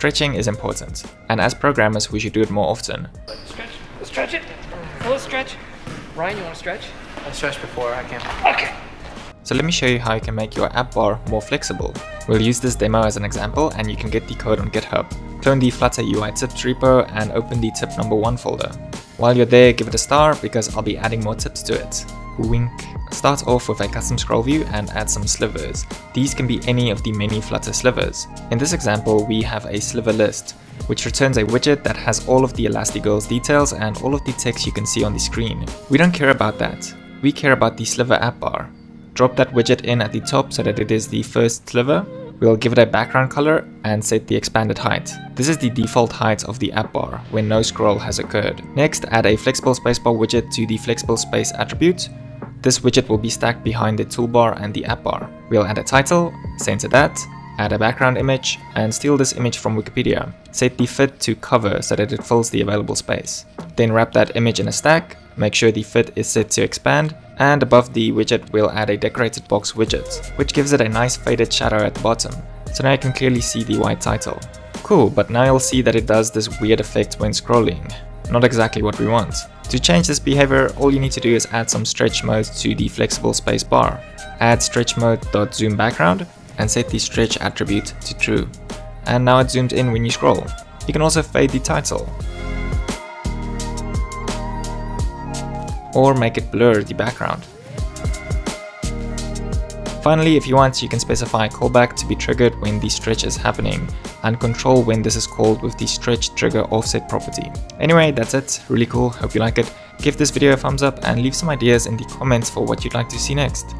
Stretching is important, and as programmers, we should do it more often. Stretch, let's stretch it, let's stretch. Ryan, you want to stretch? I've stretched before, I can. Okay. So let me show you how you can make your app bar more flexible. We'll use this demo as an example, and you can get the code on GitHub. Clone the Flutter UI Tips repo and open the tip number 1 folder. While you're there, give it a star because I'll be adding more tips to it. Wink. Start off with a custom scroll view and add some slivers. These can be any of the many Flutter slivers. In this example, we have a sliver list, which returns a widget that has all of the elastigirl's details and all of the text you can see on the screen. We don't care about that. We care about the sliver app bar. Drop that widget in at the top so that it is the first sliver. We'll give it a background color and set the expanded height. This is the default height of the app bar when no scroll has occurred. Next, add a flexibleSpaceBar widget to the flexibleSpace attribute. This widget will be stacked behind the toolbar and the app bar. We'll add a title, center that, add a background image, and steal this image from Wikipedia. Set the fit to cover so that it fills the available space. Then wrap that image in a stack, make sure the fit is set to expand, and above the widget we'll add a decorated box widget, which gives it a nice faded shadow at the bottom. So now you can clearly see the white title. Cool, but now you'll see that it does this weird effect when scrolling. Not exactly what we want. To change this behavior, all you need to do is add some stretch mode to the flexible space bar. Add stretchMode.ZoomBackground and set the stretch attribute to true. And now it zooms in when you scroll. You can also fade the title, or make it blur the background. Finally, if you want, you can specify a callback to be triggered when the stretch is happening, and control when this is called with the stretch trigger offset property. Anyway, that's it. Really cool. Hope you like it. Give this video a thumbs up and leave some ideas in the comments for what you'd like to see next.